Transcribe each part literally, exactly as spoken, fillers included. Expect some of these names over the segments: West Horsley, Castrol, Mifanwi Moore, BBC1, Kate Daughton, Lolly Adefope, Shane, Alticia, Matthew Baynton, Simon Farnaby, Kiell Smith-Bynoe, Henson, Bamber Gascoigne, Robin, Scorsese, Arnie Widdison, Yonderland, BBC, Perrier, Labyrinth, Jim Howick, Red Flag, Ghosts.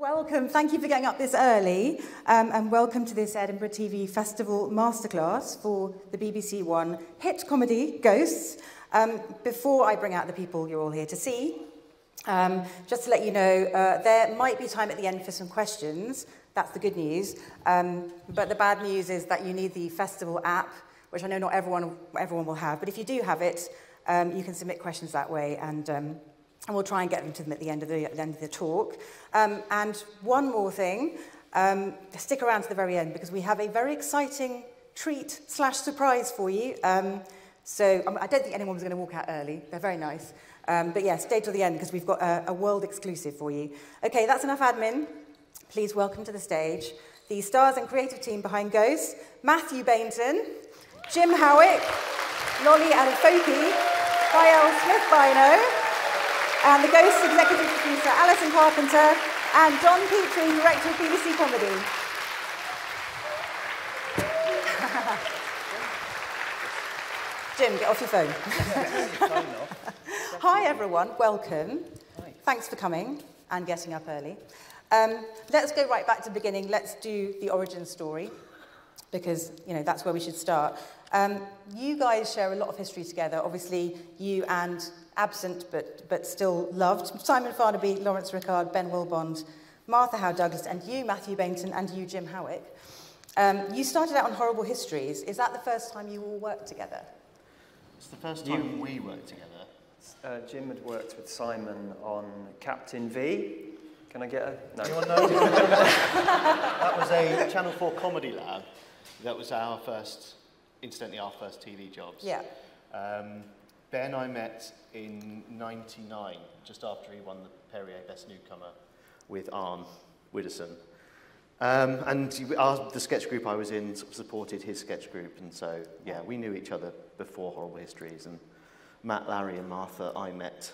Welcome, thank you for getting up this early, um, and welcome to this Edinburgh T V Festival masterclass for the B B C one hit comedy, Ghosts. Um, before I bring out the people you're all here to see, um, just to let you know, uh, there might be time at the end for some questions. That's the good news, um, but the bad news is that you need the festival app, which I know not everyone, everyone will have, but if you do have it, um, you can submit questions that way, and um, And we'll try and get them to them at the end of the, at the, end of the talk. Um, and one more thing, um, stick around to the very end, because we have a very exciting treat slash surprise for you. Um, so um, I don't think anyone's going to walk out early. They're very nice. Um, but yeah, stay till the end, because we've got a, a world exclusive for you. OK, that's enough admin. Please welcome to the stage the stars and creative team behind Ghosts, Matthew Baynton, Jim Howick, Lolly Adefope, Kiell Smith-Bynoe, and the Ghosts executive producer, Alison Carpenter, and Don Petrie, director of B B C Comedy. Jim, get off your phone. Hi, everyone. Welcome. Hi. Thanks for coming and getting up early. Um, let's go right back to the beginning. Let's do the origin story, because you know that's where we should start. Um, you guys share a lot of history together. Obviously, you and absent but, but still loved Simon Farnaby, Lawrence Ricard, Ben Willbond, Martha Howe-Douglas, and you, Matthew Baynton, and you, Jim Howick. Um, you started out on Horrible Histories. Is that the first time you all worked together? It's the first time you, we worked together. Uh, Jim had worked with Simon on Captain V. Can I get a... No. Anyone know? That was a Channel four comedy lab. That was our first... Incidentally, our first T V jobs. Yeah. Um, Ben I met in ninety-nine, just after he won the Perrier Best Newcomer with Arnie Widdison. Um, and our, the sketch group I was in supported his sketch group, and so, yeah, we knew each other before Horrible Histories, and Matt, Larry and Martha I met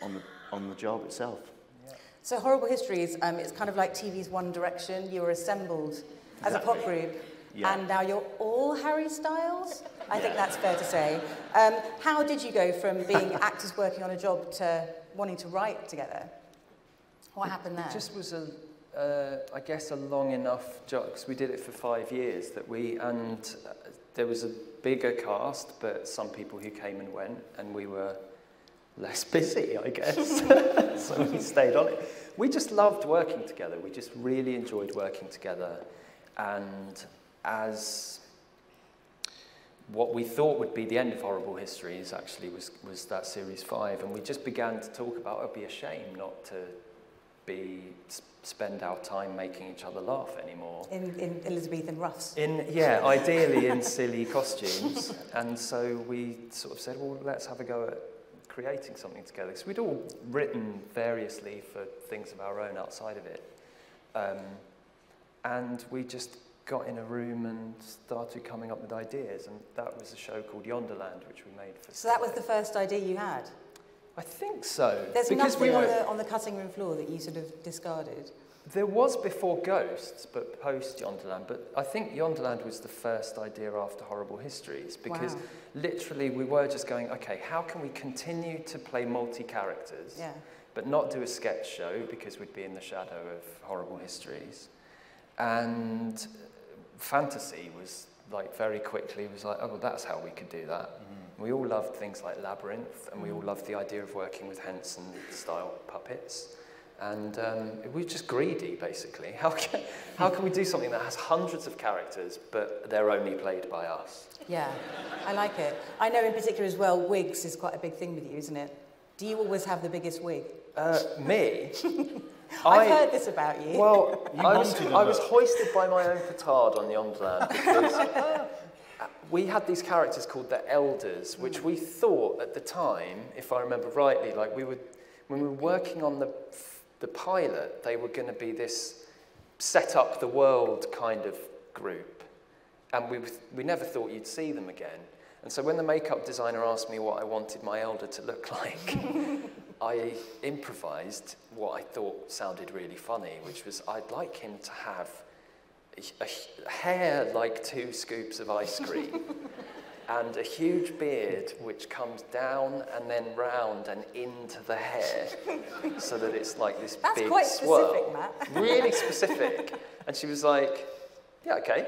on the, on the job itself. Yeah. So Horrible Histories, um, it's kind of like T V's One Direction. You were assembled as exactly. a pop group. Yeah. And now you're all Harry Styles? I yeah. think that's fair to say. Um, how did you go from being actors working on a job to wanting to write together? What it, happened there? It just was, a, uh, I guess, a long enough job, because we did it for five years, that we, and uh, there was a bigger cast, but some people who came and went, and we were less busy, I guess. So we stayed on it. We just loved working together. We just really enjoyed working together. And... as what we thought would be the end of Horrible Histories actually was, was that series five, and we just began to talk about it would be a shame not to be spend our time making each other laugh anymore. In, in Elizabethan ruffs. In, yeah, ideally in silly costumes, and so we sort of said, well, let's have a go at creating something together, because we'd all written variously for things of our own outside of it, um, and we just got in a room and started coming up with ideas, and that was a show called Yonderland, which we made for... So that was the first idea you had? I think so. There's nothing we were... on, the, on the cutting room floor that you sort of discarded? There was before Ghosts, but post Yonderland, but I think Yonderland was the first idea after Horrible Histories, because wow. literally we were just going, okay, how can we continue to play multi-characters, yeah. but not do a sketch show, because we'd be in the shadow of Horrible Histories, and... fantasy was like very quickly was like, oh, well, that's how we could do that. Mm. We all loved things like Labyrinth, and we all loved the idea of working with Henson style puppets, and um, we were just greedy basically. How can, how can we do something that has hundreds of characters but they're only played by us? Yeah, I like it. I know in particular as well, wigs is quite a big thing with you, isn't it? Do you always have the biggest wig? Uh, me? I've I, heard this about you. Well, you I, was, I was hoisted by my own petard on the Yonderland, because we had these characters called the Elders, which mm. we thought at the time, if I remember rightly, like we were, when we were working on the, the pilot, they were going to be this set up the world kind of group. And we, we never thought you'd see them again. And so when the makeup designer asked me what I wanted my Elder to look like, I improvised what I thought sounded really funny, which was I'd like him to have a, a hair like two scoops of ice cream and a huge beard which comes down and then round and into the hair so that it's like this That's big quite specific, swirl. Matt. Really specific. And she was like, yeah, okay.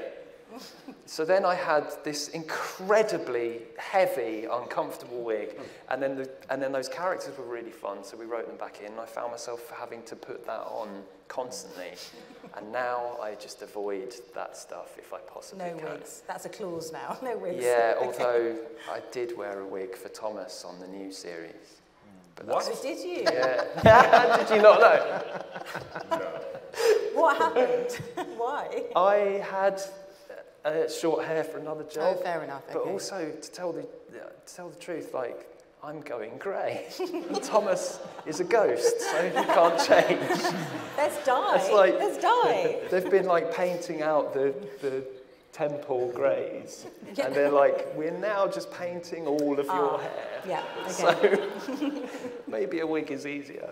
So then I had this incredibly heavy, uncomfortable wig, and then, the, and then those characters were really fun, so we wrote them back in, and I found myself having to put that on constantly, and now I just avoid that stuff if I possibly can. No wigs. That's a clause now. No wigs. Yeah, although I did wear a wig for Thomas on the new series. But what? That's, did you? Yeah. Did you not know? No. What happened? Why? I had... Uh, short hair for another job. Oh, fair enough. But okay. Also, to tell the uh, to tell the truth, like I'm going grey. Thomas is a ghost, so he can't change. Let's die. It's like, let's die. They've been like painting out the the temple greys, yeah. And they're like, we're now just painting all of oh, your hair. Yeah. Okay. So maybe a wig is easier.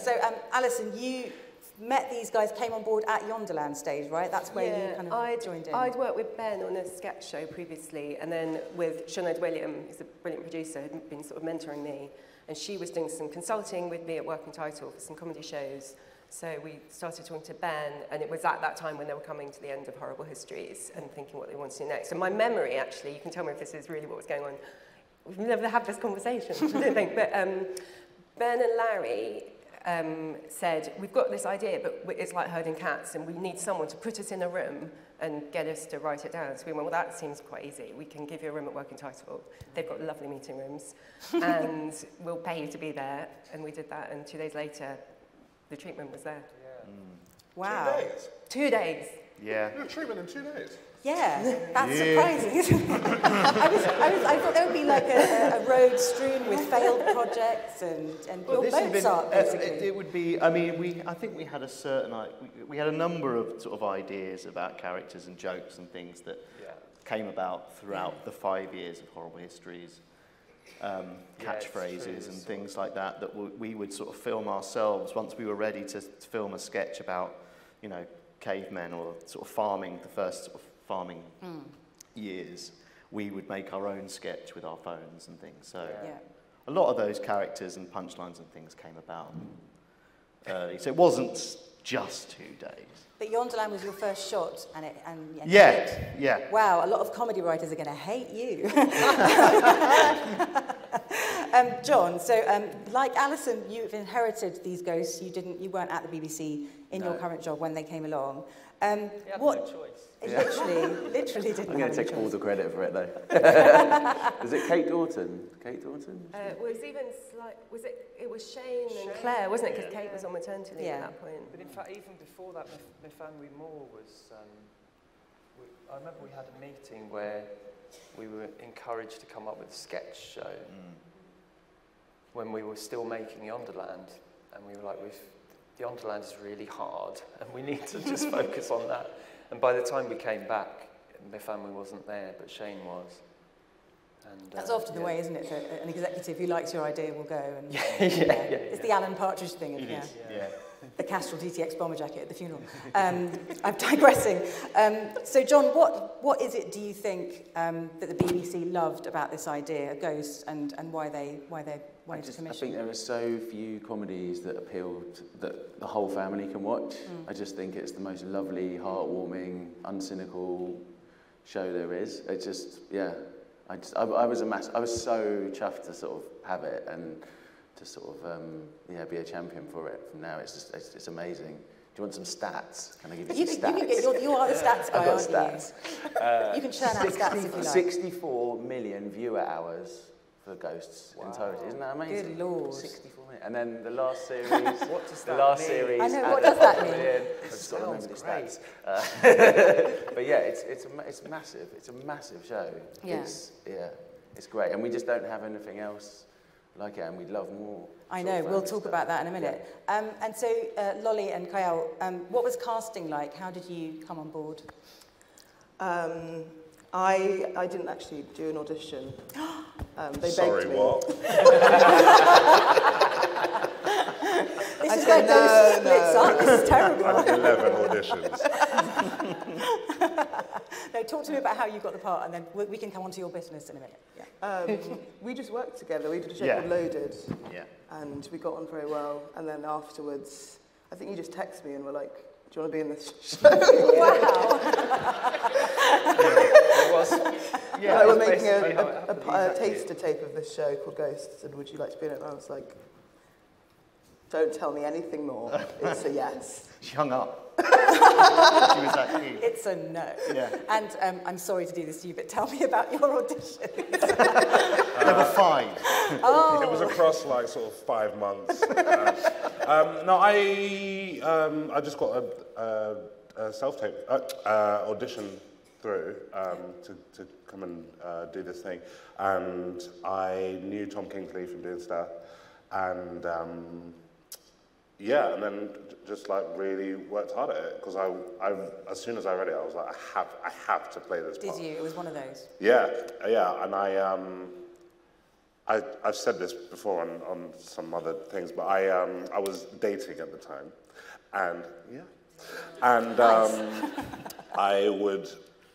So, um, Alison, you. Met these guys, came on board at Yonderland stage, right? That's where yeah, you kind of I'd, joined in. I'd worked with Ben on a sketch show previously, and then with Shonad Williams, who's a brilliant producer, had been sort of mentoring me, and she was doing some consulting with me at Working Title for some comedy shows. So we started talking to Ben, and it was at that time when they were coming to the end of Horrible Histories and thinking what they wanted to do next. So my memory, actually, you can tell me if this is really what was going on. We've never had this conversation, I don't think. But um, Ben and Larry... Um, said, we've got this idea, but it's like herding cats, and we need someone to put us in a room and get us to write it down. So we went, well, that seems quite easy. We can give you a room at Working Title. They've got lovely meeting rooms, and we'll pay you to be there. And we did that, and two days later, the treatment was there. Yeah. Mm. Wow. Two days? Two days. Yeah. You did a treatment in two days? Yeah, that's yeah. surprising, isn't it? I, was, I, was, I thought there would be like a, a road strewn with failed projects and, and well, this Mozart, been, basically. Uh, it, it would be, I mean, we, I think we had a certain, like, we, we had a number of sort of ideas about characters and jokes and things that yeah. came about throughout the five years of Horrible Histories, um, catchphrases yeah, and things like that, that we, we would sort of film ourselves once we were ready to, to film a sketch about, you know, cavemen or sort of farming, the first sort of farming mm. years, we would make our own sketch with our phones and things. So yeah. Yeah. a lot of those characters and punchlines and things came about. Uh, so it wasn't just two days. But Yonderland was your first shot, and it and, and yeah, it. yeah. Wow, a lot of comedy writers are going to hate you. um, John, so um, like Alison, you've inherited these ghosts. You didn't, you weren't at the B B C in no. your current job when they came along. Um, you had what? No choice. Yeah. Literally, literally didn't. I'm going to take choice. all the credit for it, though. Was it Kate Daughton? Kate Daughton? Uh, it was even like, was it? It was Shane, Shane and Claire, wasn't it? Because yeah. Kate was on maternity leave yeah. at that point. But in fact, even before that, Mifanwi Moore was. Um, we, I remember we had a meeting where we were encouraged to come up with a sketch show mm. when we were still making Yonderland, and we were like, we've. Yonderland is really hard, and we need to just focus on that. And by the time we came back, my family wasn't there, but Shane was. And, That's uh, often yeah. the way, isn't it? That an executive who likes your idea will go. And, yeah, yeah, yeah, yeah. It's yeah. the Alan Partridge thing. It yeah. is, yeah. yeah. The Castrol D T X bomber jacket at the funeral. Um, I'm digressing. Um, so, John, what, what is it, do you think, um, that the B B C loved about this idea, Ghosts, and, and why they why they wanted just, to commission? I think there are so few comedies that appeal to, that the whole family can watch. Mm. I just think it's the most lovely, heartwarming, uncynical show there is. It just, yeah. I, just, I, I was a mass. I was so chuffed to sort of have it and... to sort of um, yeah, be a champion for it from now. It's just, it's, it's amazing. Do you want some stats? Can I give you, you some can, stats? You, get, you're, you are the stats guy, aren't stats. you? Uh, you can churn out stats if you like. sixty-four million viewer hours for Ghosts wow. in total. Isn't that amazing? Good lord. sixty-four million. And then the last series. What does that the last mean? Series. I know, what does that mean? I've just got to remember the stats. Uh, but yeah, it's, it's, a, it's massive. It's a massive show. Yeah. It's, yeah, it's great. And we just don't have anything else like it, and we'd love more. I know, we'll talk about that in a minute. Yeah. Um, and so, uh, Lolly and Kiell, um, what was casting like? How did you come on board? Um, I, I didn't actually do an audition. Um, they Sorry, begged me. what? This is where Ghosts splits up. This is terrible. I had eleven auditions. No, talk to me about how you got the part, and then we, we can come on to your business in a minute. Yeah. Um, we just worked together. We did a show yeah. called Loaded, yeah. and we got on very well. And then afterwards, I think you just texted me and were like, do you want to be in this show? Wow. Yeah, it was. Yeah, like, we're making a, a, a, a taster tape of this show called Ghosts, and would you like to be in it? And I was like, don't tell me anything more. It's a yes. She hung up. She was like, hey. It's a no. Yeah. And um, I'm sorry to do this to you, but tell me about your auditions. Uh, there were five. Oh. It was across like sort of five months. Uh, um, no, I um, I just got a, a, a self-tape uh, uh, audition through um, to, to come and uh, do this thing, and I knew Tom Kingsley from doing stuff, and. Um, Yeah, and then just like really worked hard at it, because I, I, as soon as I read it, I was like, I have, I have to play this part. Did you? It was one of those. Yeah, yeah, and I, um, I, I've said this before on, on some other things, but I, um, I was dating at the time, and yeah, and um, I would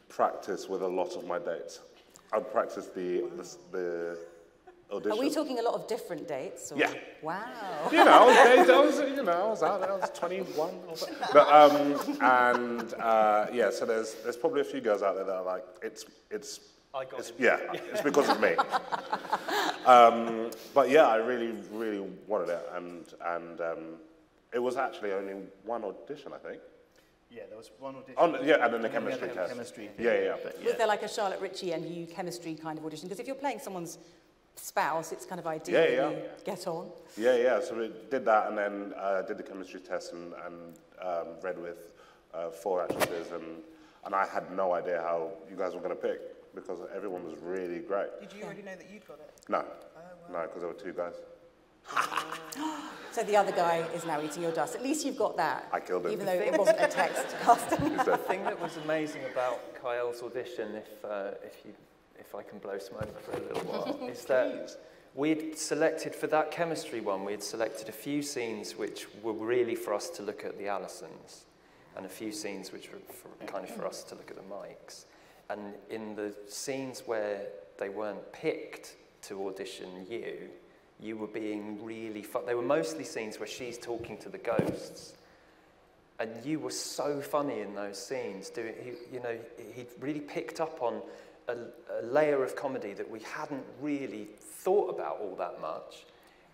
practice with a lot of my dates. I'd practice the, wow. the, the audition. Are we talking a lot of different dates? Or? Yeah. Wow. You know, I was, I was, you know, I was out there, I was twenty-one or so. But, um, and, uh, yeah, so there's, there's probably a few girls out there that are like, it's, it's, I got it's, yeah, it's because of me. Um, but yeah, I really, really wanted it. And, and um, it was actually only one audition, I think. Yeah, there was one audition. Oh, yeah, and then the and chemistry the test. Chemistry yeah, yeah, yeah. But, yeah. Was there like a Charlotte Ritchie and you chemistry kind of audition? Because if you're playing someone's spouse, it's kind of ideal yeah, yeah. that you get on. Yeah, yeah, so we did that and then uh, did the chemistry test and, and um, read with uh, four actresses and, and I had no idea how you guys were going to pick because everyone was really great. Did you yeah. already know that you'd got it? No, oh, wow. no, because there were two guys. So the other guy is now eating your dust. At least you've got that. I killed him. Even though it wasn't a text casting. The thing that was amazing about Kiell's audition, if, uh, if you... if I can blow smoke for a little while, is that we'd selected, for that chemistry one, we had selected a few scenes which were really for us to look at the Alisons, and a few scenes which were for, kind of for us to look at the Mikes. And in the scenes where they weren't picked to audition you, you were being really fun. They were mostly scenes where she's talking to the ghosts. And you were so funny in those scenes. Doing, he, you know, he really picked up on A, a layer of comedy that we hadn't really thought about all that much,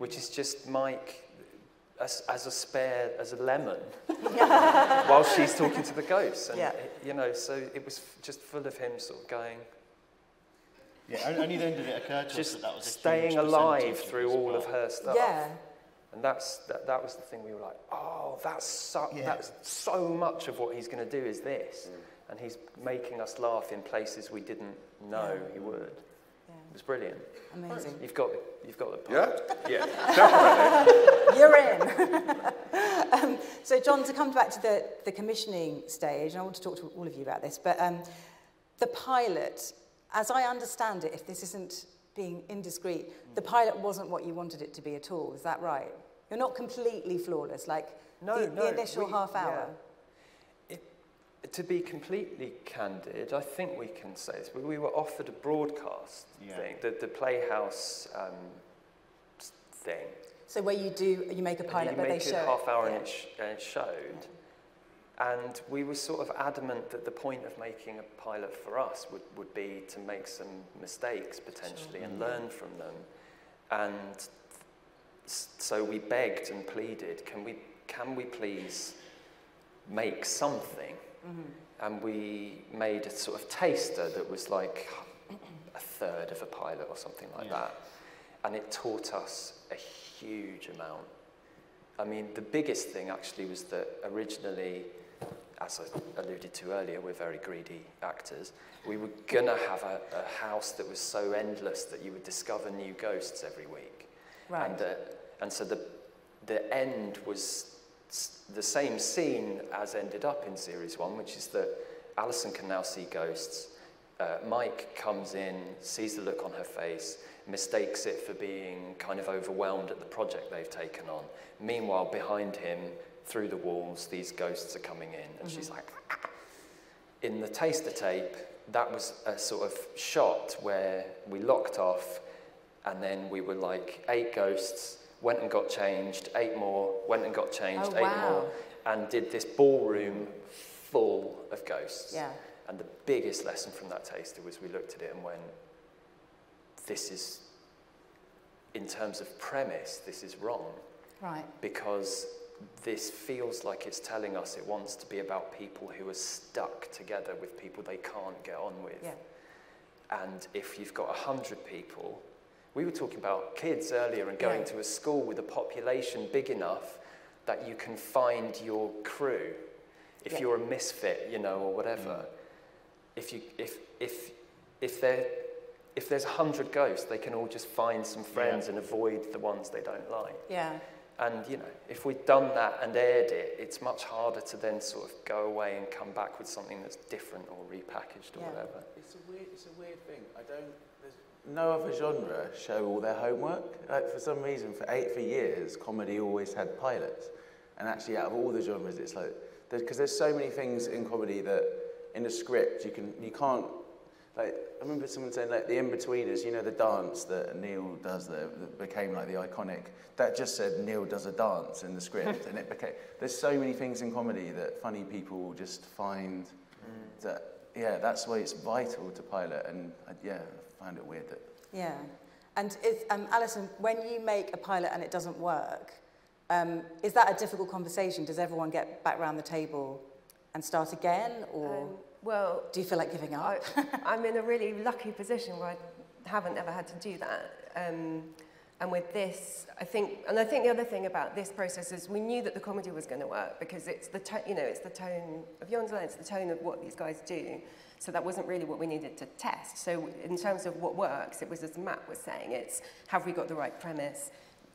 which is just Mike as, as a spare, as a lemon, while she's talking to the ghosts. And, yeah. it, you know, so it was f just full of him sort of going... Yeah, only then did it occur to us that that was a staying alive through all well. of her stuff. Yeah. And that's, that, that was the thing we were like, oh, that's so, yeah. that's so much of what he's going to do is this. Mm. And he's making us laugh in places we didn't know yeah. he would. Yeah. It was brilliant. Amazing. You've got, you've got the part. Yeah? Yeah. Definitely. You're in. um, so, John, to come back to the, the commissioning stage, and I want to talk to all of you about this, but um, the pilot, as I understand it, if this isn't being indiscreet, mm. the pilot wasn't what you wanted it to be at all. Is that right? You're not completely flawless, like no, the, no, the initial we, half hour. Yeah. To be completely candid, I think we can say this, but we were offered a broadcast yeah. thing, the, the Playhouse um, thing. So where you do, you make a pilot, but they show it. You make a half hour yeah. and, it sh and it showed. Yeah. And we were sort of adamant that the point of making a pilot for us would, would be to make some mistakes, potentially, sure. and yeah. learn from them. And so we begged and pleaded, can we, can we please make something? Mm-hmm. And we made a sort of taster that was like a third of a pilot or something like yeah. that. And it taught us a huge amount. I mean, the biggest thing actually was that originally, as I alluded to earlier, we're very greedy actors. We were going to have a, a house that was so endless that you would discover new ghosts every week. Right. And, uh, and so the, the end was the same scene as ended up in series one, which is that Alison can now see ghosts. Uh, Mike comes in, sees the look on her face, mistakes it for being kind of overwhelmed at the project they've taken on. Meanwhile, behind him, through the walls, these ghosts are coming in, and mm-hmm. she's like, ah. in the taster tape, that was a sort of shot where we locked off, and then we were like eight ghosts, went and got changed, eight more, went and got changed, oh, eight wow. more, and did this ballroom full of ghosts. Yeah. And the biggest lesson from that taster was we looked at it and went, this is, in terms of premise, this is wrong. Right. Because this feels like it's telling us it wants to be about people who are stuck together with people they can't get on with. Yeah. And if you've got a hundred people, we were talking about kids earlier and going yeah. to a school with a population big enough that you can find your crew. If yeah. you're a misfit, you know, or whatever, mm. if, you, if, if, if, there, if there's a hundred ghosts, they can all just find some friends yeah. and avoid the ones they don't like. Yeah. And, you know, if we'd done that and aired it, it's much harder to then sort of go away and come back with something that's different or repackaged or yeah. whatever. It's a weird, it's a weird thing. I don't... No other genre show all their homework. Like, for some reason, for eight for years, comedy always had pilots. And actually, out of all the genres, it's like... Because there's, there's so many things in comedy that, in a script, you, can, you can't... Like, I remember someone saying, like, the in-betweeners, you know, the dance that Neil does that, that became, like, the iconic... That just said, Neil does a dance in the script, and it became... There's so many things in comedy that funny people just find mm. that... Yeah, that's why it's vital to pilot, and, uh, yeah, I find it weird that... Yeah. And, is, um, Alison, when you make a pilot and it doesn't work, um, is that a difficult conversation? Does everyone get back round the table and start again, or... Um, well... Do you feel like giving up? I, I'm in a really lucky position where I haven't ever had to do that. Um, and with this, I think... And I think the other thing about this process is we knew that the comedy was going to work, because it's the, you know, it's the tone of Yonderland, it's the tone of what these guys do. So that wasn't really what we needed to test. So in terms of what works, it was, as Matt was saying, it's have we got the right premise?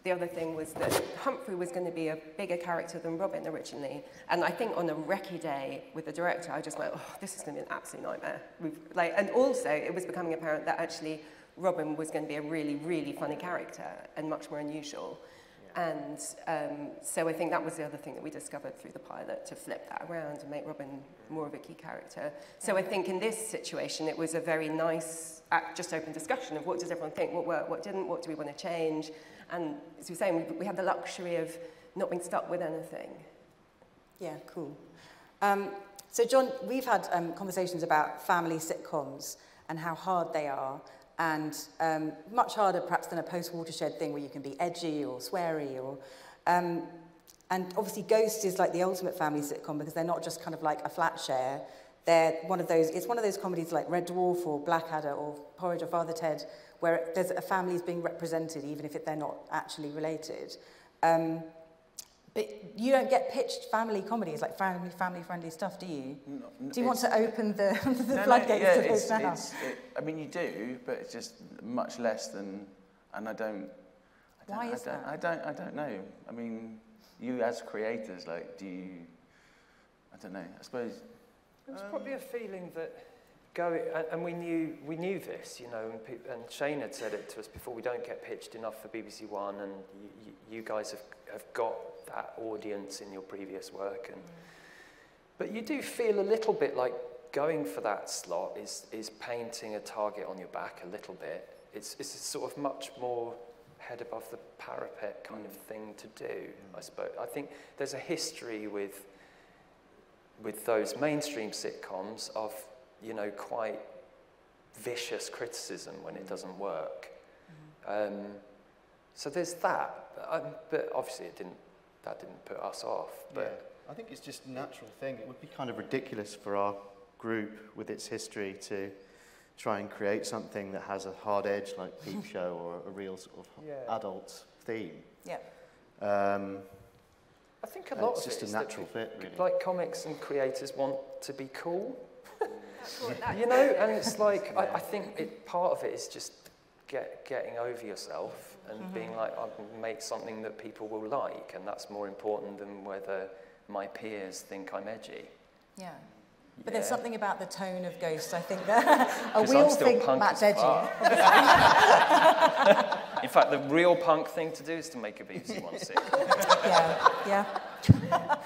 The other thing was that Humphrey was going to be a bigger character than Robin originally. And I think on a recce day with the director, I just went, oh, this is going to be an absolute nightmare. We've, like, and also, it was becoming apparent that actually Robin was going to be a really, really funny character and much more unusual. Yeah. And um, so I think that was the other thing that we discovered through the pilot, to flip that around and make Robin more of a key character. So I think in this situation, it was a very nice, just open discussion of what does everyone think, what worked, what didn't, what do we want to change. And as we were saying, we, we had the luxury of not being stuck with anything. Yeah, cool. Um, so John, we've had um, conversations about family sitcoms and how hard they are. And um, much harder perhaps than a post-watershed thing where you can be edgy or sweary or... Um, and obviously Ghosts is like the ultimate family sitcom, because they're not just kind of like a flat share. They're one of those... It's one of those comedies like Red Dwarf or Blackadder or Porridge or Father Ted, where it, there's a family's being represented even if it, they're not actually related. Um, but you don't get pitched family comedies, like family, family-friendly stuff, do you? No, no, do you want to open the, the no, floodgates no, yeah, to those now? It's, it, I mean, you do, but it's just much less than... And I don't... I don't Why I is don't, that? I don't, I don't know. I mean, you as creators, like, do you... I don't know, I suppose... It was um, probably a feeling that... Go, and, and we knew we knew this, you know, and, pe and Shane had said it to us before, we don't get pitched enough for B B C one, and you, you guys have, have got that audience in your previous work. And, mm. But you do feel a little bit like going for that slot is, is painting a target on your back a little bit. It's, it's a sort of much more head above the parapet kind mm. of thing to do, mm. I suppose. I think there's a history with, with those mainstream sitcoms of, you know, quite vicious criticism when it doesn't work. Mm-hmm. um, so there's that, but, um, but obviously it didn't, that didn't put us off. But yeah. I think it's just a natural thing. It would be kind of ridiculous for our group with its history to try and create something that has a hard edge like Peep Show or a real sort of yeah. adult theme. Yeah. Um, I think a lot it's of just it is a natural fit, really. Like comics and creators want to be cool. You know, and it's like, yeah. I, I think it, part of it is just get, getting over yourself and mm-hmm. being like, I'll make something that people will like, and that's more important than whether my peers think I'm edgy. Yeah. But yeah. there's something about the tone of Ghosts, I think, that we all think Matt's edgy. In fact, the real punk thing to do is to make a B B C one sitcom. Yeah, yeah.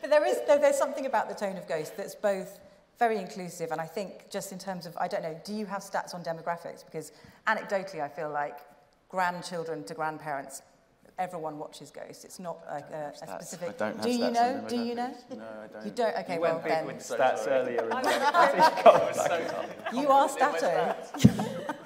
But there is, there, there's something about the tone of Ghosts that's both very inclusive, and I think just in terms of, I don't know, do you have stats on demographics? Because anecdotally, I feel like grandchildren to grandparents, everyone watches Ghosts. It's not a, a, a specific. I don't have do you know? Do you know? No, I don't. You don't? Okay, you well then. You went big with stats earlier. In you are stato.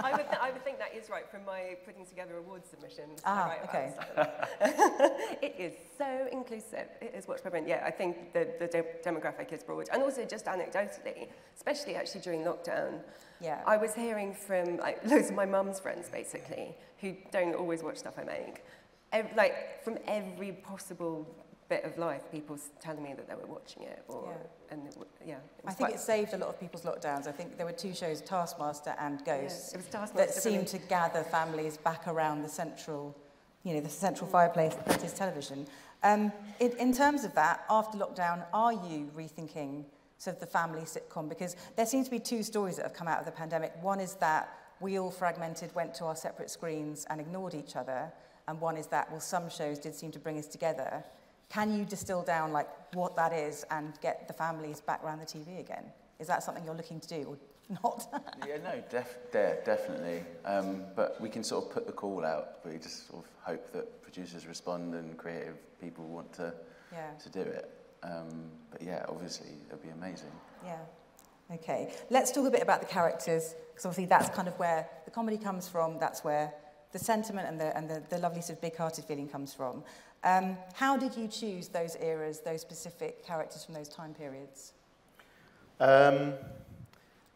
I would, I would think that is right from my putting together award submissions. Ah, right, okay. It is so inclusive. It is watched by everyone. Yeah, I think the, the de demographic is broad. And also just anecdotally, especially actually during lockdown, yeah. I was hearing from like, loads of my mum's friends, basically, who don't always watch stuff I make. Every, like, from every possible bit of life, people telling me that they were watching it. Or, yeah. And it, yeah, it I think it saved a lot of people's lockdowns. I think there were two shows, Taskmaster and Ghosts, yeah, it was Taskmaster, that seemed to gather families back around the central, you know, the central fireplace that is television. Um, in, in terms of that, after lockdown, are you rethinking sort of the family sitcom? Because there seems to be two stories that have come out of the pandemic. One is that we all fragmented, went to our separate screens and ignored each other. And one is that, well, some shows did seem to bring us together. Can you distill down like what that is and get the families back around the T V again? Is that something you're looking to do or not? Yeah, no, def yeah, definitely. Um, but we can sort of put the call out. But we just sort of hope that producers respond and creative people want to, yeah. to do it. Um, but yeah, obviously, it would be amazing. Yeah. Okay. Let's talk a bit about the characters, because obviously that's kind of where the comedy comes from. That's where the sentiment and the, and the, the lovely sort of big-hearted feeling comes from. Um, how did you choose those eras, those specific characters from those time periods? Um,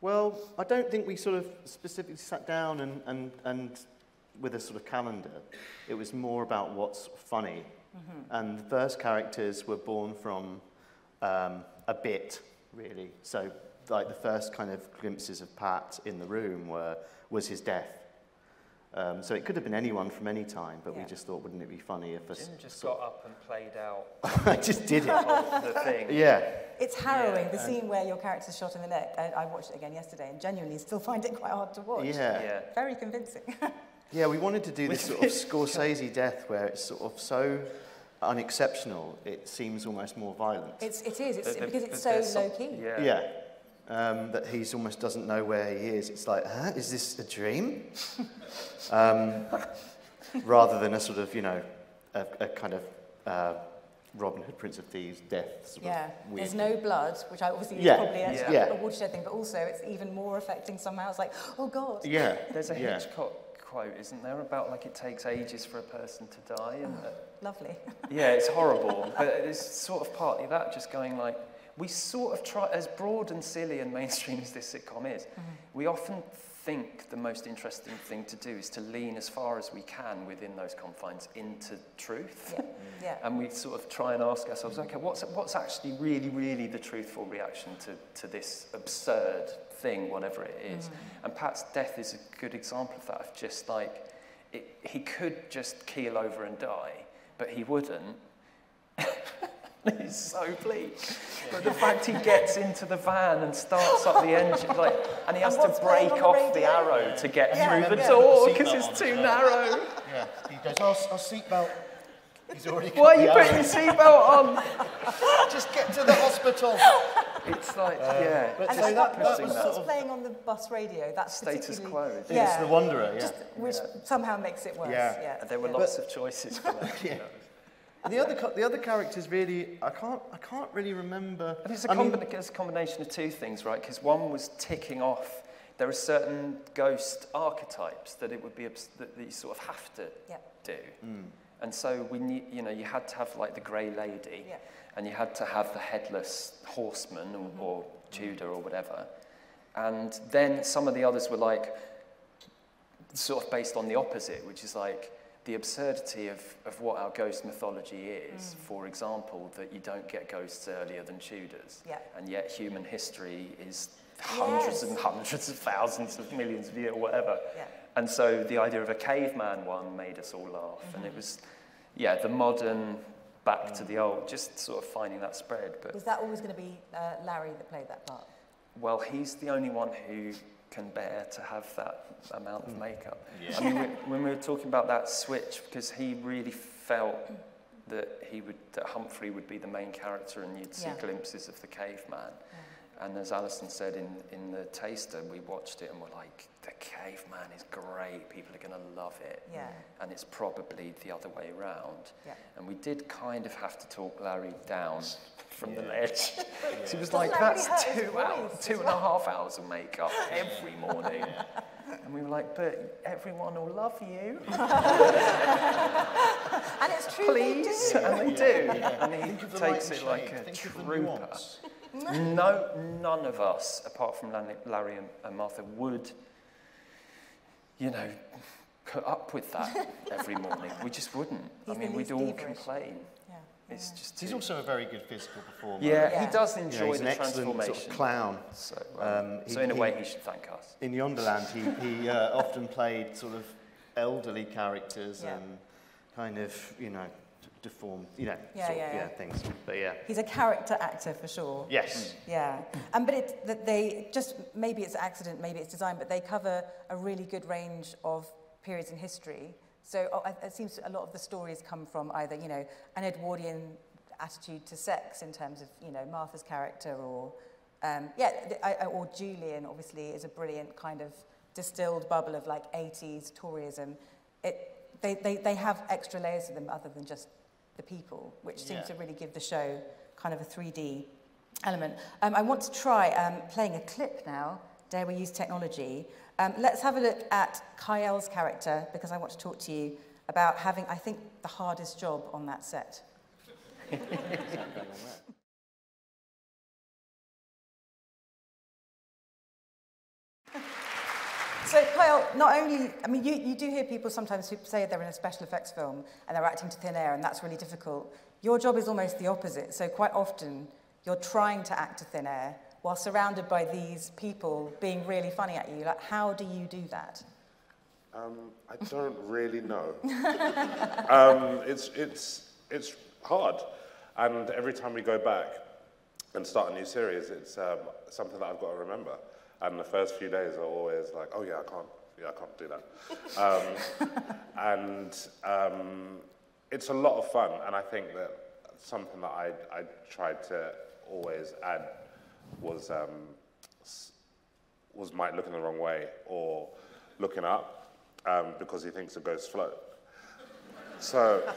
well, I don't think we sort of specifically sat down and, and, and with a sort of calendar. It was more about what's funny. Mm-hmm. And the first characters were born from um, a bit, really. So like the first kind of glimpses of Pat in the room were, was his death. Um, so it could have been anyone from any time, but yeah. we just thought, wouldn't it be funny if... Jim just got up and played out... I just did it. The thing. Yeah. It's harrowing, yeah. the scene where your character's shot in the neck. I, I watched it again yesterday and genuinely still find it quite hard to watch. Yeah. yeah. Very convincing. Yeah, we wanted to do this sort of Scorsese death where it's sort of so unexceptional, it seems almost more violent. It's, it is, it's, the, because the, it's the, so low-key. Yeah. yeah. Um, that he almost doesn't know where he is. It's like, huh, is this a dream? um, rather than a sort of, you know, a, a kind of uh, Robin Hood, Prince of Thieves, death sort yeah. of weird. There's no blood, which I obviously yeah. is probably yeah. Yeah. a watershed thing, but also it's even more affecting somehow. It's like, oh, God. Yeah. There's a yeah. Hitchcock quote, isn't there, about, like, it takes ages for a person to die. And oh, lovely. Yeah, it's horrible. But it's sort of partly that, just going, like, we sort of try, as broad and silly and mainstream as this sitcom is, mm-hmm. we often think the most interesting thing to do is to lean as far as we can within those confines into truth. Yeah. Yeah. And we sort of try and ask ourselves, okay, what's, what's actually really, really the truthful reaction to, to this absurd thing, whatever it is? Mm-hmm. And Pat's death is a good example of that, of just like, it, he could just keel over and die, but he wouldn't. It's so bleak. But the fact he gets into the van and starts up the engine, like, and he has and to break off the, the arrow to get yeah, through the yeah, door because it's too narrow. Yeah, he goes, oh, I'll seatbelt. He's already got Why are you arrow. putting your seatbelt on? Just get to the hospital. It's like, um, yeah. But and so that, that was sort of playing on the bus radio. That's status quo. It's yeah. the Wanderer, yeah. Just, which yeah. somehow makes it worse. Yeah. yeah. And there were yeah. lots but, of choices for that. yeah. you know. The other, the other characters really, I can't, I can't really remember. But it's a, combi mean, it's a combination of two things, right? Because one was ticking off. There are certain ghost archetypes that it would be that you sort of have to yeah. do, mm. and so we need, you know, you had to have like the Grey Lady, yeah. and you had to have the headless horseman or, mm-hmm. or Tudor or whatever, and then some of the others were like sort of based on the opposite, which is like the absurdity of, of what our ghost mythology is, mm. for example, that you don't get ghosts earlier than Tudors, yeah. and yet human history is hundreds yes. and hundreds of thousands of millions of years or whatever. Yeah. And so the idea of a caveman one made us all laugh, mm-hmm. and it was, yeah, the modern back mm. to the old, just sort of finding that spread. But was that always going to be uh, Larry that played that part? Well, he's the only one who can bear to have that amount of makeup. Yeah. I mean, we, when we were talking about that switch, because he really felt that he would, that Humphrey would be the main character, and you'd see yeah. glimpses of the caveman. Yeah. And as Alison said in, in the taster, we watched it and were like, the caveman is great, people are going to love it. Yeah. And it's probably the other way around. Yeah. And we did kind of have to talk Larry down from yeah. the ledge. Yeah. She was like, that's two hours, two and a half hours of makeup every morning. Yeah. And we were like, but everyone will love you. And it's true, please, they do. And they do. Yeah. And he takes right it like a trooper. No, none of us, apart from Larry and Martha, would, you know, put up with that every morning. We just wouldn't. He's I mean, we'd all feverish. complain. Yeah. It's yeah. just. He's too... also a very good physical performer. Yeah, yeah. He does enjoy yeah, he's the an transformation. Excellent sort of clown. So, um, he, so in a he, way, he should thank us. In Yonderland, he, he uh, often played sort of elderly characters yeah. and kind of, you know, deformed, you know, yeah, sort yeah, of, yeah, yeah. things. But yeah, he's a character actor for sure. Yes. Mm. Yeah, and um, but it that they just maybe it's accident, maybe it's design, but they cover a really good range of periods in history. So oh, it seems a lot of the stories come from either, you know, an Edwardian attitude to sex in terms of, you know, Martha's character, or um, yeah, I, or Julian obviously is a brilliant kind of distilled bubble of like eighties Toryism. It. They, they, they have extra layers of them other than just the people, which seems yeah. to really give the show kind of a three D element. Um, I want to try um, playing a clip now, dare we use technology. Um, let's have a look at Kiell's character, because I want to talk to you about having, I think, the hardest job on that set. So, Kiell, not only, I mean, you, you do hear people sometimes who say they're in a special effects film and they're acting to thin air, and that's really difficult. Your job is almost the opposite. So quite often you're trying to act to thin air while surrounded by these people being really funny at you. Like, how do you do that? Um, I don't really know. um, it's, it's, it's hard. And every time we go back and start a new series, it's um, something that I've got to remember. And the first few days are always like, oh yeah, I can't, yeah, I can't do that. Um, and um, it's a lot of fun, and I think that something that I, I tried to always add was um, was Mike looking the wrong way or looking up um, because he thinks it goes float. So,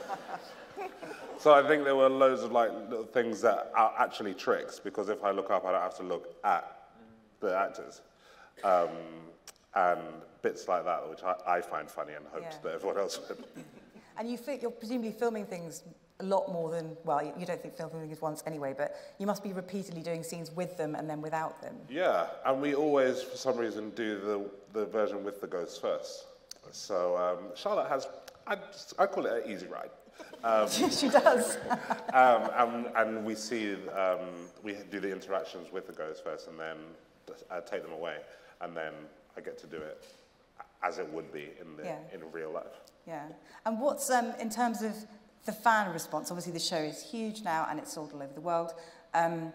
so I think there were loads of like little things that are actually tricks, because if I look up, I don't have to look at the actors, um, and bits like that, which I, I find funny and hoped yeah. that everyone else would. And you think you're presumably filming things a lot more than, well, you, you don't think filming things once anyway, but you must be repeatedly doing scenes with them and then without them. Yeah, and we always, for some reason, do the, the version with the ghosts first. So um, Charlotte has, I, just, I call it an easy ride. Um, she does. um, and, and we see, um, we do the interactions with the ghosts first, and then I take them away, and then I get to do it as it would be in the, yeah. in real life. Yeah. And what's um, in terms of the fan response? Obviously, the show is huge now, and it's sold all over the world. Um,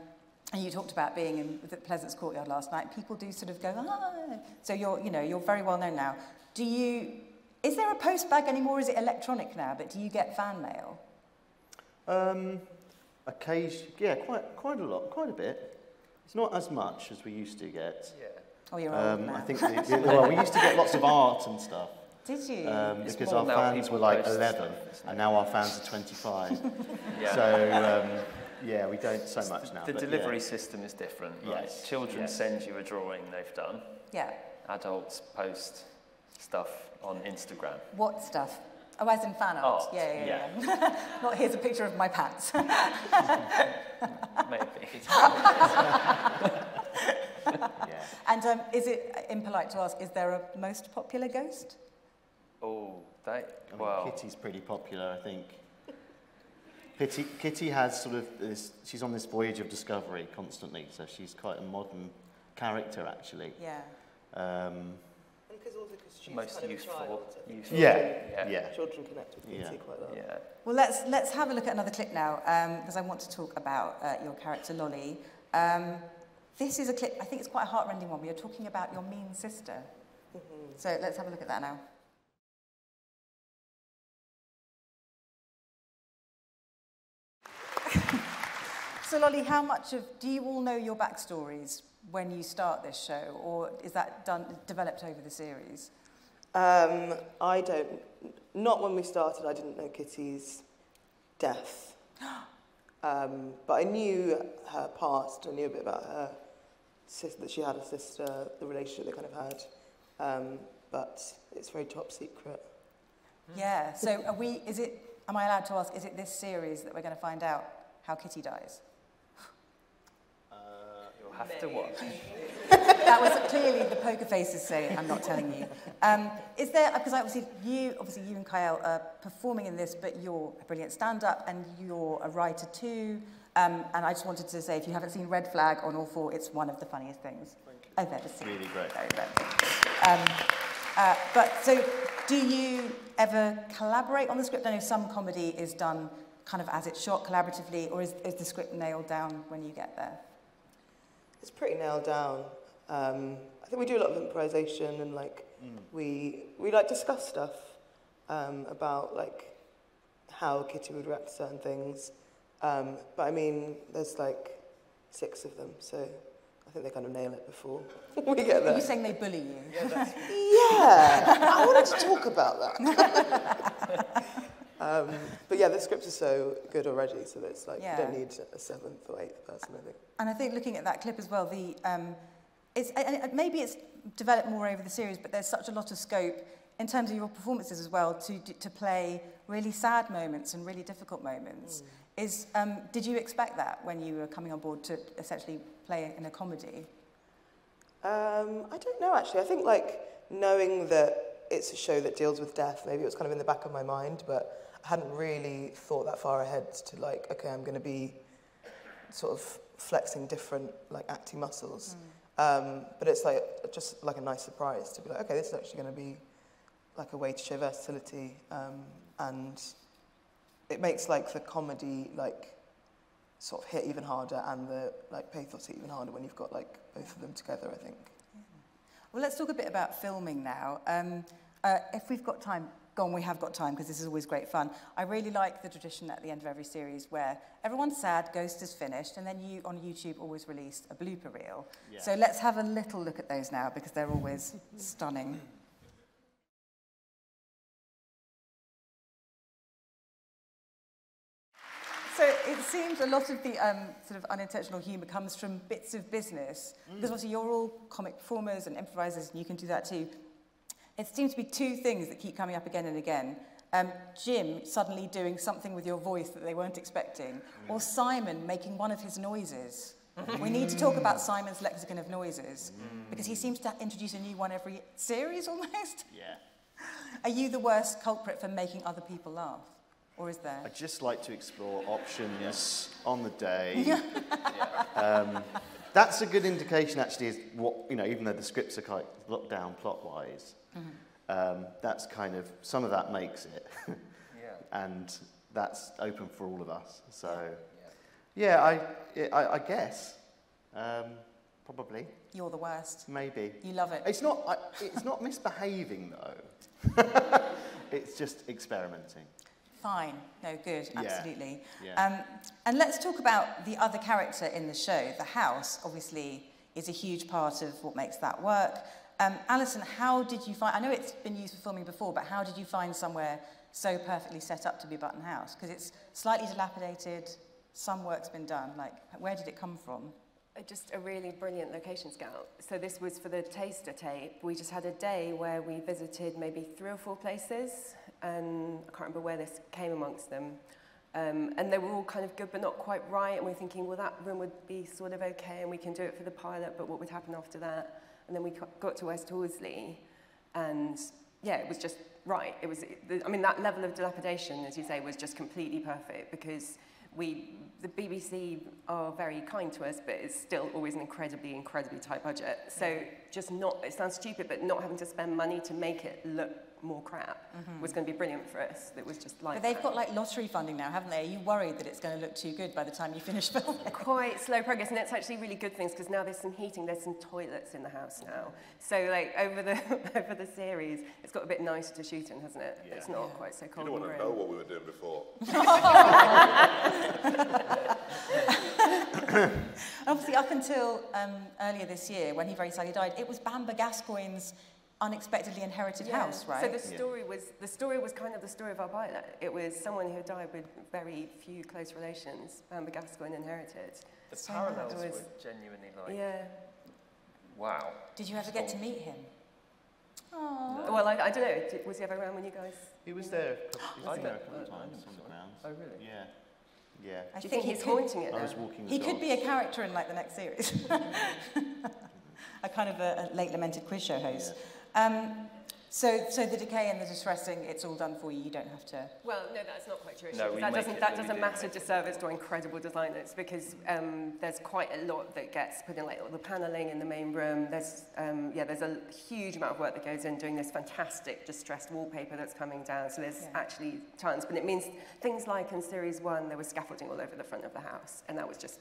and you talked about being in the Pleasance Courtyard last night. People do sort of go, ah. So you're, you know, you're very well known now. Do you? Is there a post bag anymore? Is it electronic now? But do you get fan mail? Um, occasion, yeah, quite, quite a lot, quite a bit. It's not as much as we used to get. Yeah. Oh, you're right. Um, I think the, the, well, we used to get lots of art and stuff. Did you? Um, because our fans were like eleven, and now our fans are twenty-five. Yeah. So um, yeah, we don't so much now. The delivery yeah. system is different. Right? Yes. Children yes. send you a drawing they've done. Yeah. Adults post stuff on Instagram. What stuff? Oh, as in fan art. art. Yeah, yeah, yeah. yeah. Not here's a picture of my pants. Maybe. yeah. And um, is it impolite to ask, is there a most popular ghost? Oh, that, I mean, well. Kitty's pretty popular, I think. Kitty, Kitty has sort of this, she's on this voyage of discovery constantly, so she's quite a modern character, actually. Yeah. Um, because all the costumes most kind of useful, child, useful. Yeah. Yeah. yeah, children connect with Kitty yeah. quite well. Yeah. Well, let's let's have a look at another clip now, because um, I want to talk about uh, your character Lolly. Um, this is a clip. I think it's quite a heartrending one. We are talking about your mean sister. Mm-hmm. So let's have a look at that now. So Lolly, how much of, do you all know your backstories when you start this show, or is that done, developed over the series? Um, I don't, not when we started, I didn't know Kitty's death. Um, but I knew her past, I knew a bit about her, that she had a sister, the relationship they kind of had, um, but it's very top secret. Yeah, so are we, is it, am I allowed to ask, is it this series that we're going to find out how Kitty dies? Uh, you'll have to watch. That was clearly the poker faces saying, I'm not telling you. Um, is there, because obviously you, obviously you and Kiell are performing in this, but you're a brilliant stand-up and you're a writer too. Um, and I just wanted to say, if you haven't seen Red Flag on All Four, it's one of the funniest things I've ever seen. Really great. Very great. Um, uh, but so, do you ever collaborate on the script? I know some comedy is done kind of as it's shot, collaboratively, or is, is the script nailed down when you get there? It's pretty nailed down. Um, I think we do a lot of improvisation, and like mm. we we like discuss stuff um, about like how Kitty would react to certain things. Um, but I mean, there's like six of them, so I think they kind of nail it before we get there. Are you saying they bully you? Yeah, that's... yeah, I wanted to talk about that. um, but yeah, the scripts are so good already, so that it's like yeah. you don't need a seventh or eighth person, I think. And I think looking at that clip as well, the um, it's and maybe it's developed more over the series, but there's such a lot of scope in terms of your performances as well to to play really sad moments and really difficult moments. Mm. Is, um, did you expect that when you were coming on board to essentially play in a comedy? Um, I don't know, actually. I think, like, knowing that it's a show that deals with death, maybe it was kind of in the back of my mind, but I hadn't really thought that far ahead to, like, OK, I'm going to be sort of flexing different, like, acting muscles. Mm. Um, but it's, like, just, like, a nice surprise to be like, OK, this is actually going to be, like, a way to show versatility um, and... It makes like the comedy like sort of hit even harder and the like pathos even harder when you've got like both of them together, I think. Yeah. Well, let's talk a bit about filming now. Um, uh, if we've got time, gone, we have got time because this is always great fun. I really like the tradition at the end of every series where everyone's sad, Ghost is finished, and then you on YouTube always release a blooper reel. Yeah. So let's have a little look at those now because they're always stunning. It seems a lot of the um, sort of unintentional humour comes from bits of business. Mm. Because obviously you're all comic performers and improvisers, and you can do that too. It seems to be two things that keep coming up again and again. Um, Jim suddenly doing something with your voice that they weren't expecting, mm. or Simon making one of his noises. Mm. We need to talk about Simon's lexicon of noises, mm. because he seems to introduce a new one every series almost. Yeah. Are you the worst culprit for making other people laugh? Or is there? I'd just like to explore options yes. on the day. yeah. um, that's a good indication, actually, is what, you know, even though the scripts are quite locked down plot-wise, mm-hmm. um, that's kind of, some of that makes it. yeah. And that's open for all of us. So, yeah, yeah I, I, I guess, um, probably. You're the worst. Maybe. You love it. It's not, I, it's not misbehaving, though. It's just experimenting. Fine. No, good. Absolutely. Yeah. Yeah. Um, and let's talk about the other character in the show. The house, obviously, is a huge part of what makes that work. Um, Alison, how did you find... I know it's been used for filming before, but how did you find somewhere so perfectly set up to be Button House? Because it's slightly dilapidated, some work's been done. Like, where did it come from? Just a really brilliant location scout. So this was for the taster tape. We just had a day where we visited maybe three or four places. And I can't remember where this came amongst them. Um, and they were all kind of good, but not quite right. And we're thinking, well, that room would be sort of okay, and we can do it for the pilot, but what would happen after that? And then we got to West Horsley, and yeah, it was just right. It was, I mean, that level of dilapidation, as you say, was just completely perfect because we, the B B C are very kind to us, but it's still always an incredibly, incredibly tight budget. So just not, it sounds stupid, but not having to spend money to make it look more crap mm-hmm. was going to be brilliant for us. That was just like. But they've got like lottery funding now, haven't they? Are you worried that it's going to look too good by the time you finish filming? Quite slow progress, and that's actually really good things because now there's some heating, there's some toilets in the house now. So like over the over the series, it's got a bit nicer to shoot in, hasn't it? Yeah. It's not yeah. quite so cold. You don't want to know what we were doing before. Obviously, up until um, earlier this year, when he very sadly died, it was Bamber Gascoigne's unexpectedly inherited yeah. house, right? So the story yeah. was the story was kind of the story of our pilot. It was someone who died with very few close relations. Bamber Gascoigne inherited. The so parallels was, were genuinely like, yeah. wow. Did you ever get to meet him? Aww. Well, I, I don't know. Did, was he ever around when you guys? He was there. He was there a couple of times on the grounds. Oh, really? Yeah. Yeah. I Do you think, think he's haunting it now? I was walking the He dogs. could be a character in like the next series. A kind of a, a late lamented quiz show host. Yeah. Um, so, so the decay and the distressing, it's all done for you. You don't have to. Well, no, that's not quite true. No, that doesn't, it, that doesn't do matter disservice to our incredible designers, because um, there's quite a lot that gets put in, like all the panelling in the main room. There's, um, yeah, there's a huge amount of work that goes in doing this fantastic distressed wallpaper that's coming down. So there's yeah. actually tons, but it means things like in series one, there was scaffolding all over the front of the house, and that was just.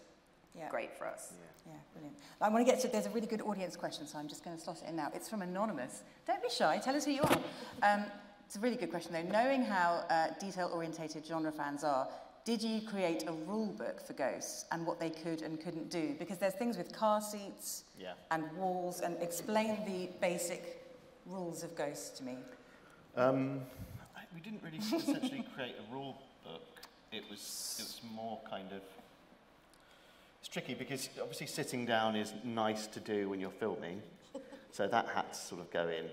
Yeah. Great for us. Yeah. Yeah, brilliant. I want to get to, there's a really good audience question, so I'm just going to slot it in now. It's from Anonymous. Don't be shy, tell us who you are. Um, it's a really good question, though. Knowing how uh, detail-orientated genre fans are, did you create a rule book for Ghosts and what they could and couldn't do? Because there's things with car seats yeah. and walls, and explain the basic rules of Ghosts to me. Um, I, we didn't really essentially create a rule book. It was, it was more kind of... It's tricky because obviously sitting down is nice to do when you're filming, so that had to sort of go in.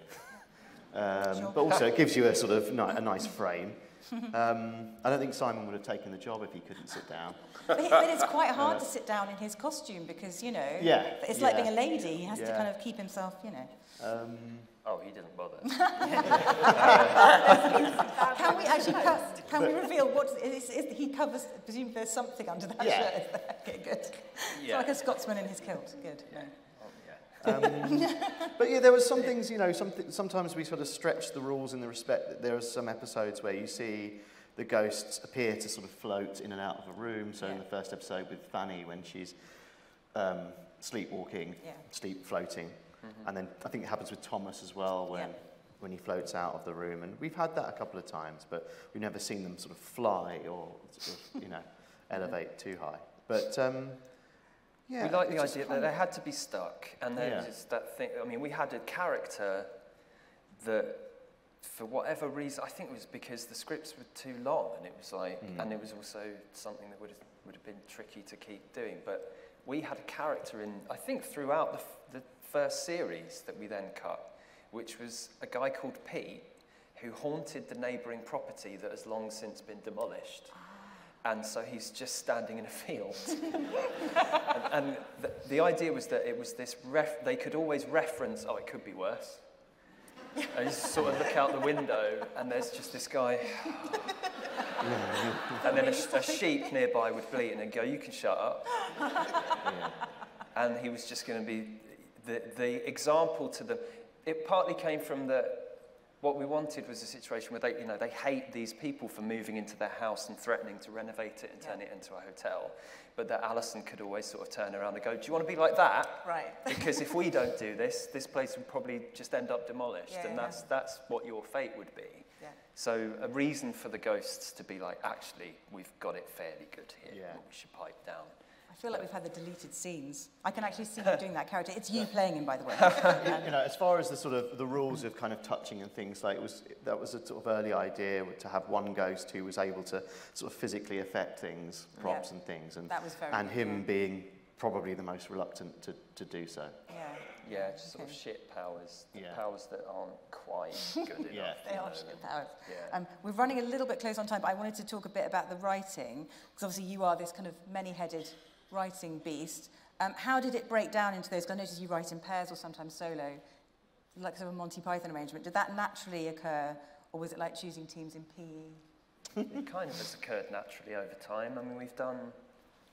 Um, sure. But also it gives you a sort of ni a nice frame. Um, I don't think Simon would have taken the job if he couldn't sit down. But, it, but it's quite hard uh, to sit down in his costume because, you know, yeah, it's yeah, like being a lady. He has yeah. to kind of keep himself, you know. Um, oh, he doesn't bother. uh, can we actually cut, can we reveal what is, is, he covers? Presumably there's something under that yeah. shirt. Okay, good. Yeah. It's like a Scotsman in his kilt. Good. Yeah. No. Um, but yeah, there was some things, you know, some th sometimes we sort of stretch the rules in the respect that there are some episodes where you see the ghosts appear to sort of float in and out of a room. So yeah. in the first episode with Fanny, when she's um, sleepwalking, yeah. sleep floating. Mm-hmm. And then I think it happens with Thomas as well, when, yeah. when he floats out of the room. And we've had that a couple of times, but we've never seen them sort of fly or, sort of, you know, elevate too high. But... Um, Yeah, we like the idea that they had to be stuck, and then yeah. just that thing. I mean, we had a character that, for whatever reason, I think it was because the scripts were too long, and it was like, mm. and it was also something that would have, would have been tricky to keep doing. But we had a character in, I think, throughout the, f the first series that we then cut, which was a guy called Pete, who haunted the neighbouring property that has long since been demolished. And so he's just standing in a field. and and the, the idea was that it was this, ref they could always reference, oh, it could be worse. And you just sort of look out the window, and there's just this guy. And then a, a sheep nearby would bleat and go, you can shut up. Yeah. And he was just going to be the, the example to them. It partly came from the... What we wanted was a situation where they, you know, they hate these people for moving into their house and threatening to renovate it and turn yeah. it into a hotel, but that Alison could always sort of turn around and go, do you want to be like that? Right. Because if we don't do this, this place would probably just end up demolished, yeah, and yeah. that's, that's what your fate would be. Yeah. So a reason for the ghosts to be like, actually, we've got it fairly good here, yeah. we should pipe down. I feel like we've had the deleted scenes. I can actually see you doing that character. It's you yeah. playing him, by the way. You know, as far as the sort of the rules of kind of touching and things, like it was, that was a sort of early idea to have one ghost who was able to sort of physically affect things, props yeah. and things, and that was very and good, him yeah. being probably the most reluctant to, to do so. Yeah. Yeah, just sort okay. of shit powers, the yeah. powers that aren't quite good enough. Yeah. They are shit powers. Yeah. Um, we're running a little bit close on time, but I wanted to talk a bit about the writing, because obviously you are this kind of many-headed writing beast. Um, how did it break down into those? Because I noticed you write in pairs or sometimes solo, like sort of a Monty Python arrangement. Did that naturally occur, or was it like choosing teams in P E? It kind of has occurred naturally over time. I mean, we've done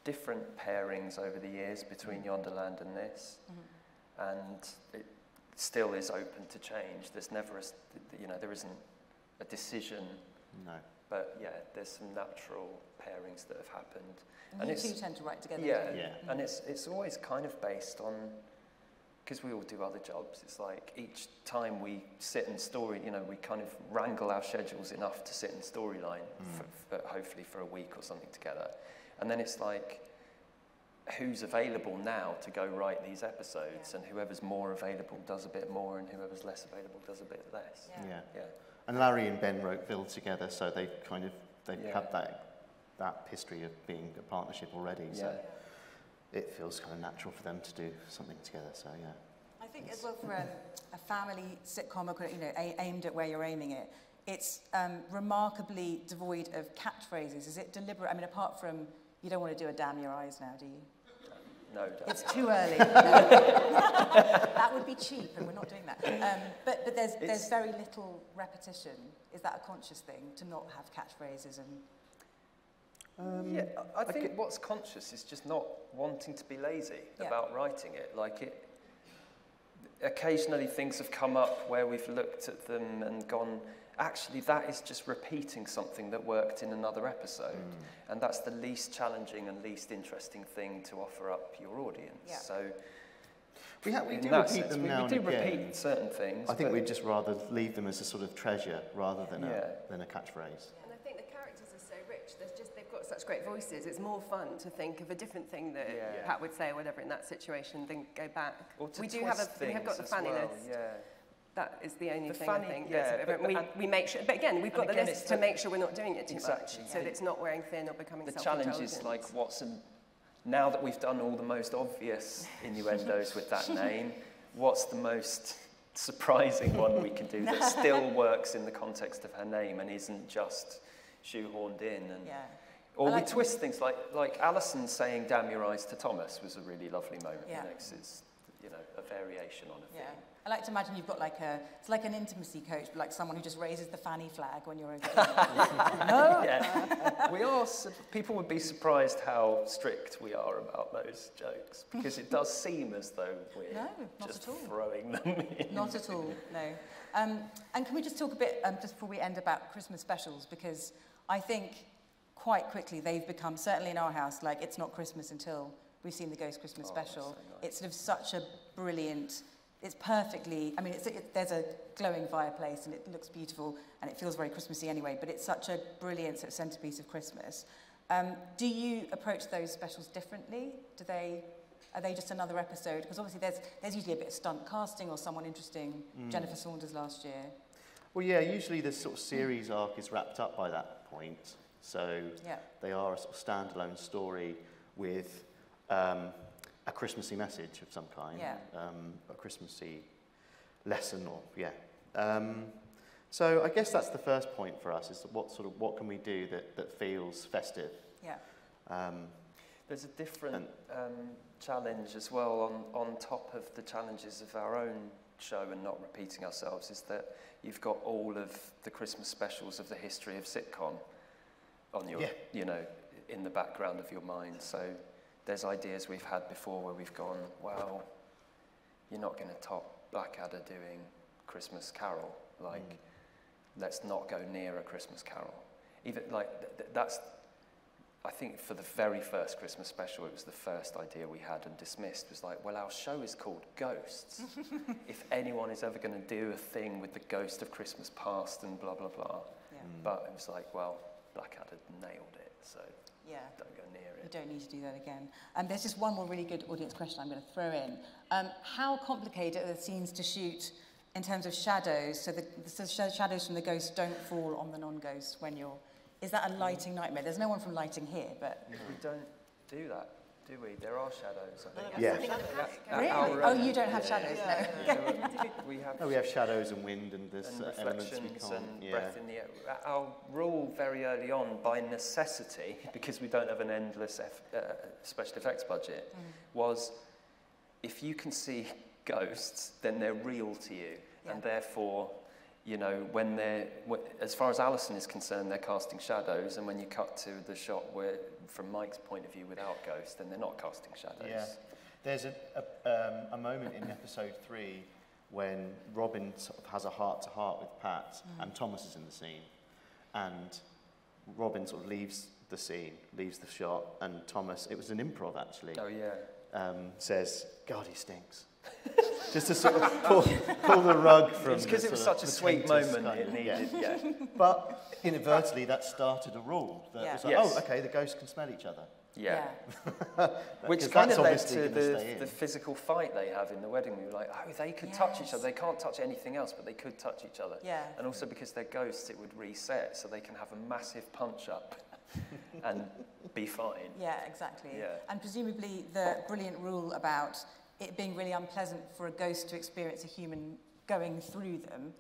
different pairings over the years between Yonderland and this, mm-hmm. and it still is open to change. There's never, a, you know, there isn't a decision. No. But yeah, there's some natural pairings that have happened. And, and you two tend to write together. Yeah, yeah. Mm-hmm. And it's, it's always kind of based on, because we all do other jobs, it's like each time we sit and story, you know, we kind of wrangle our schedules enough to sit in storyline, mm. for, for hopefully for a week or something together. And then it's like, who's available now to go write these episodes, yeah. and whoever's more available does a bit more, and whoever's less available does a bit less. Yeah. yeah. yeah. And Larry and Ben wrote Bill together, so they kind of they yeah. had that that history of being a partnership already. So yeah. it feels kind of natural for them to do something together. So yeah. I think it's as well for um, a family sitcom, you know, aimed at where you're aiming it. It's um, remarkably devoid of catchphrases. Is it deliberate? I mean, apart from you don't want to do a damn your eyes now, do you? No, it's too early. That would be cheap, and we're not doing that. Um, but but there's, there's very little repetition. Is that a conscious thing, to not have catchphrases? And um, yeah, I, I think I what's conscious is just not wanting to be lazy yeah. about writing it. Like it, occasionally things have come up where we've looked at them and gone, actually, that is just repeating something that worked in another episode. Mm. And that's the least challenging and least interesting thing to offer up your audience. Yeah. So we, ha we do repeat sense, them we, now we do and again. repeat certain things. I think we'd just rather leave them as a sort of treasure rather than, yeah. a, than a catchphrase. And I think the characters are so rich, there's just, they've got such great voices. It's more fun to think of a different thing that yeah. Pat would say or whatever in that situation than go back. Or to we do have a, we have got the funny well, list. Yeah. That is the only the thing, funny, I think. Yeah, but, but, we, we make sure, but again, we've got again, the list to make sure we're not doing it too exactly, much, yeah. so that it's not wearing thin or becoming self-indulgent. The challenge is like, what's an, now that we've done all the most obvious innuendos with that name, what's the most surprising one we can do that still works in the context of her name and isn't just shoehorned in? And, yeah. Or like we twist things, like, like Alison saying, damn your eyes to Thomas was a really lovely moment. Yeah. It's, you know, a variation on a yeah. thing. I like to imagine you've got like a, it's like an intimacy coach, but like someone who just raises the fanny flag when you're over no. yeah. We are, people would be surprised how strict we are about those jokes, because it does seem as though we're no, not just at all. throwing them in. Not at all, no. Um, and can we just talk a bit, um, just before we end, about Christmas specials, because I think quite quickly they've become, certainly in our house, like it's not Christmas until we've seen the Ghost Christmas oh, special. So nice. It's sort of such a brilliant... It's perfectly, I mean, it's, it, there's a glowing fireplace and it looks beautiful and it feels very Christmassy anyway, but it's such a brilliant sort of centrepiece of Christmas. Um, do you approach those specials differently? Do they, are they just another episode? Because obviously there's, there's usually a bit of stunt casting or someone interesting, mm. Jennifer Saunders last year. Well, yeah, usually the sort of series arc is wrapped up by that point. So yeah. they are a sort of standalone story with... Um, a Christmassy message of some kind, yeah. um, a Christmassy lesson, or yeah. Um, so I guess that's the first point for us: is what sort of what can we do that that feels festive? Yeah. Um, There's a different um, challenge as well on on top of the challenges of our own show and not repeating ourselves. Is that you've got all of the Christmas specials of the history of sitcom on your, yeah. you know, in the background of your mind, so. There's ideas we've had before where we've gone, well, you're not going to top Blackadder doing Christmas Carol. Like, mm. let's not go near a Christmas Carol. Even like th that's, I think for the very first Christmas special, it was the first idea we had and dismissed. It was like, well, our show is called Ghosts. If anyone is ever going to do a thing with the ghost of Christmas past and blah blah blah, yeah. mm. but it was like, well, Blackadder nailed it. So. Yeah. Don't go near it. You don't need to do that again. Um, there's just one more really good audience question I'm going to throw in. Um, how complicated are the scenes to shoot in terms of shadows, so the, so the shadows from the ghost don't fall on the non-ghost when you're... Is that a lighting nightmare? There's no one from lighting here, but... No. We don't do that, do we? There are shadows, I think. Yeah. yeah. Really? Our, uh, oh, you don't have yeah. shadows, yeah. no. Yeah. Yeah. we, have no, we have shadows and wind and there's and uh, elements we can't... And yeah. breath in the air. Our rule very early on, by necessity, because we don't have an endless F, uh, special effects budget, mm. was if you can see ghosts, then they're real to you. Yeah. And therefore, you know, when they're... As far as Alison is concerned, they're casting shadows, and when you cut to the shot where... From Mike's point of view, without ghosts, then they're not casting shadows. Yeah. There's a, a, um, a moment in episode three when Robin sort of has a heart-to-heart with Pat, mm. and Thomas is in the scene. And Robin sort of leaves the scene, leaves the shot, and Thomas, it was an improv actually, oh, yeah. um, says, God, he stinks. Just to sort of pull, pull the rug from. It's because it was such a sweet moment. It needed, yeah. yeah. But inadvertently, that started a rule. That yeah. was like, yes. oh, okay, the ghosts can smell each other. Yeah. yeah. Which kind of led to the, the physical fight they have in the wedding. We were like, oh, they could yes. touch each other. They can't touch anything else, but they could touch each other. Yeah. And also because they're ghosts, it would reset, so they can have a massive punch-up and be fine. Yeah, exactly. Yeah. And presumably the brilliant rule about it being really unpleasant for a ghost to experience a human going through them,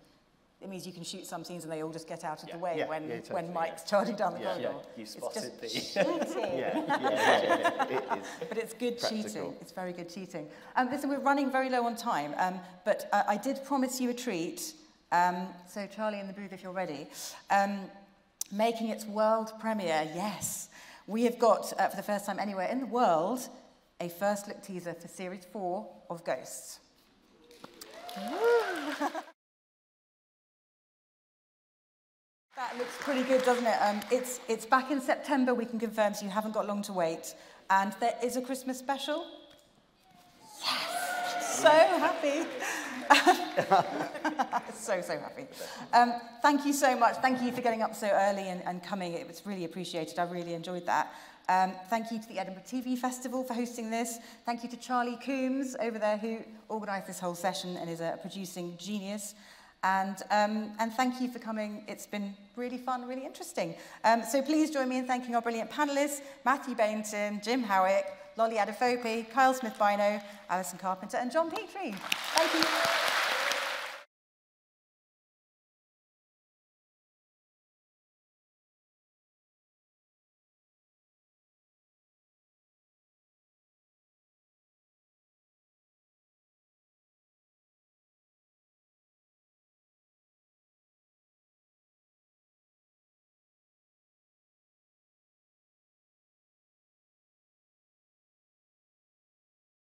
it means you can shoot some scenes and they all just get out of yeah. the way yeah. when, yeah, totally, when Mike's yeah. charging down the yeah. corridor. Yeah. You spotted the... shooting. yeah. Yeah. Yeah. It is but it's good practical. cheating. It's very good cheating. Um, listen, we're running very low on time, um, but uh, I did promise you a treat. Um, so, Charlie in the booth, if you're ready. Um, making its world premiere, yes. We have got, uh, for the first time anywhere in the world, a first look teaser for series four of Ghosts. That looks pretty good, doesn't it? Um, it's, it's back in September, we can confirm, so you haven't got long to wait. And there is a Christmas special. Yes! So happy. so, so happy. Um, thank you so much. Thank you for getting up so early and, and coming. It was really appreciated. I really enjoyed that. Um, thank you to the Edinburgh T V Festival for hosting this. Thank you to Charlie Coombs over there, who organised this whole session and is a producing genius. And, um, and thank you for coming. It's been really fun, really interesting. Um, so please join me in thanking our brilliant panellists, Matthew Baynton, Jim Howick, Lolly Adefope, Kiell Smith-Bynoe, Alison Carpenter and John Petrie. Thank you.